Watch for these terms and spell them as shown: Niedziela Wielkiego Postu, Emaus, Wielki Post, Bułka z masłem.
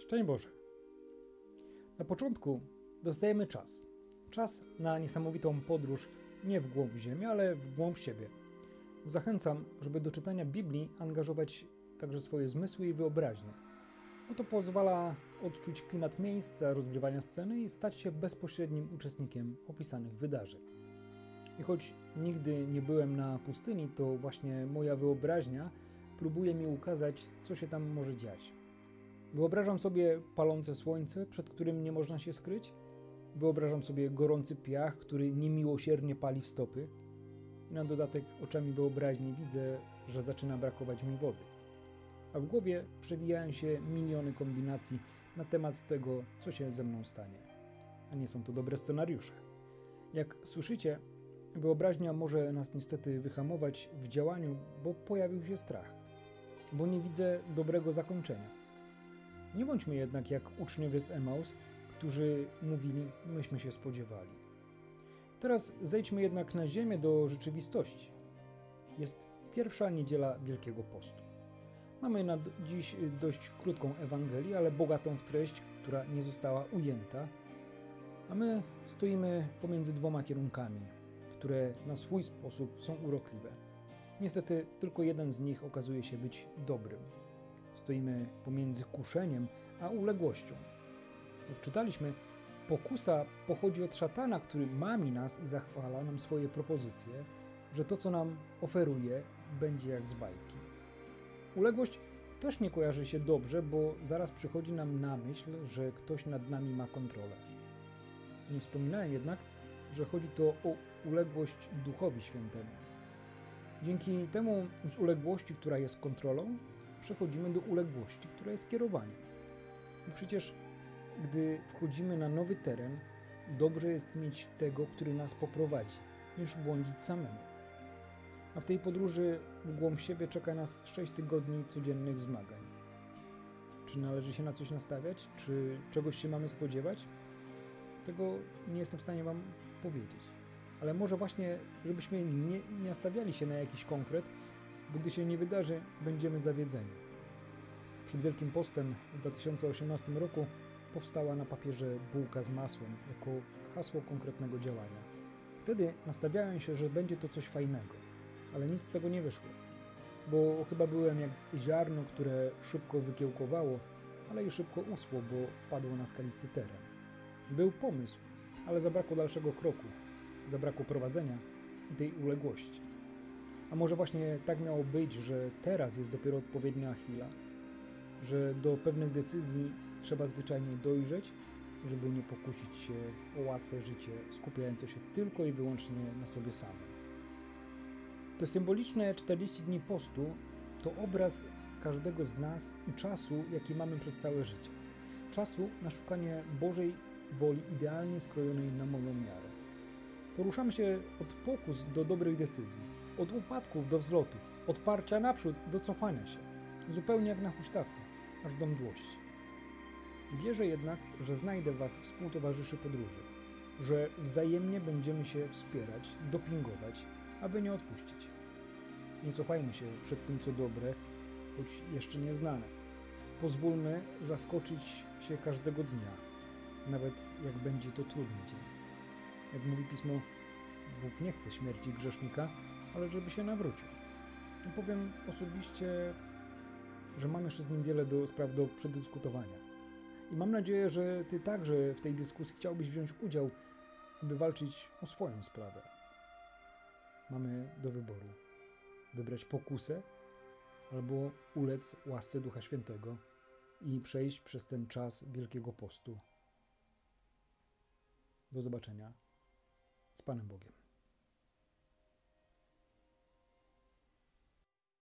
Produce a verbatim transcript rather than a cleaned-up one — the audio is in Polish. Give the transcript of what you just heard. Szczęść Boże! Na początku dostajemy czas. Czas na niesamowitą podróż nie w głąb ziemi, ale w głąb siebie. Zachęcam, żeby do czytania Biblii angażować także swoje zmysły i wyobraźnię, bo to pozwala odczuć klimat miejsca rozgrywania sceny i stać się bezpośrednim uczestnikiem opisanych wydarzeń. I choć nigdy nie byłem na pustyni, to właśnie moja wyobraźnia próbuje mi ukazać, co się tam może dziać. Wyobrażam sobie palące słońce, przed którym nie można się skryć. Wyobrażam sobie gorący piach, który niemiłosiernie pali w stopy. I na dodatek oczami wyobraźni widzę, że zaczyna brakować mi wody. A w głowie przewijają się miliony kombinacji na temat tego, co się ze mną stanie. A nie są to dobre scenariusze. Jak słyszycie, wyobraźnia może nas niestety wyhamować w działaniu, bo pojawił się strach. Bo nie widzę dobrego zakończenia. Nie bądźmy jednak jak uczniowie z Emaus, którzy mówili, myśmy się spodziewali. Teraz zejdźmy jednak na ziemię do rzeczywistości. Jest pierwsza niedziela Wielkiego Postu. Mamy na dziś dość krótką Ewangelię, ale bogatą w treść, która nie została ujęta. A my stoimy pomiędzy dwoma kierunkami, które na swój sposób są urokliwe. Niestety tylko jeden z nich okazuje się być dobrym. Stoimy pomiędzy kuszeniem a uległością. Jak czytaliśmy, pokusa pochodzi od szatana, który mami nas i zachwala nam swoje propozycje, że to, co nam oferuje, będzie jak z bajki. Uległość też nie kojarzy się dobrze, bo zaraz przychodzi nam na myśl, że ktoś nad nami ma kontrolę. Nie wspominałem jednak, że chodzi to o uległość Duchowi Świętemu. Dzięki temu z uległości, która jest kontrolą, przechodzimy do uległości, która jest kierowaniem. Bo przecież, gdy wchodzimy na nowy teren, dobrze jest mieć tego, który nas poprowadzi, niż błądzić samemu. A w tej podróży w głąb siebie czeka nas sześć tygodni codziennych zmagań. Czy należy się na coś nastawiać? Czy czegoś się mamy spodziewać? Tego nie jestem w stanie Wam powiedzieć. Ale może właśnie, żebyśmy nie, nie nastawiali się na jakiś konkret, bo gdy się nie wydarzy, będziemy zawiedzeni. Przed Wielkim Postem w dwa tysiące osiemnastym roku powstała na papierze bułka z masłem jako hasło konkretnego działania. Wtedy nastawiałem się, że będzie to coś fajnego, ale nic z tego nie wyszło, bo chyba byłem jak ziarno, które szybko wykiełkowało, ale i szybko usło, bo padło na skalisty teren. Był pomysł, ale zabrakło dalszego kroku, zabrakło prowadzenia i tej uległości. A może właśnie tak miało być, że teraz jest dopiero odpowiednia chwila, że do pewnych decyzji trzeba zwyczajnie dojrzeć, żeby nie pokusić się o łatwe życie, skupiające się tylko i wyłącznie na sobie samym. To symboliczne czterdzieści dni postu to obraz każdego z nas i czasu, jaki mamy przez całe życie. Czasu na szukanie Bożej woli idealnie skrojonej na moją miarę. Poruszamy się od pokus do dobrych decyzji, od upadków do wzlotów, od parcia naprzód do cofania się, zupełnie jak na huśtawce, aż do mdłości. Wierzę jednak, że znajdę Was współtowarzyszy podróży, że wzajemnie będziemy się wspierać, dopingować, aby nie odpuścić. Nie cofajmy się przed tym, co dobre, choć jeszcze nieznane. Pozwólmy zaskoczyć się każdego dnia, nawet jak będzie to trudny dzień. Jak mówi Pismo, Bóg nie chce śmierci grzesznika, ale żeby się nawrócił. I powiem osobiście, że mam jeszcze z nim wiele do, spraw do przedyskutowania. I mam nadzieję, że Ty także w tej dyskusji chciałbyś wziąć udział, by walczyć o swoją sprawę. Mamy do wyboru. Wybrać pokusę, albo ulec łasce Ducha Świętego i przejść przez ten czas Wielkiego Postu. Do zobaczenia. Z Panem Bogiem.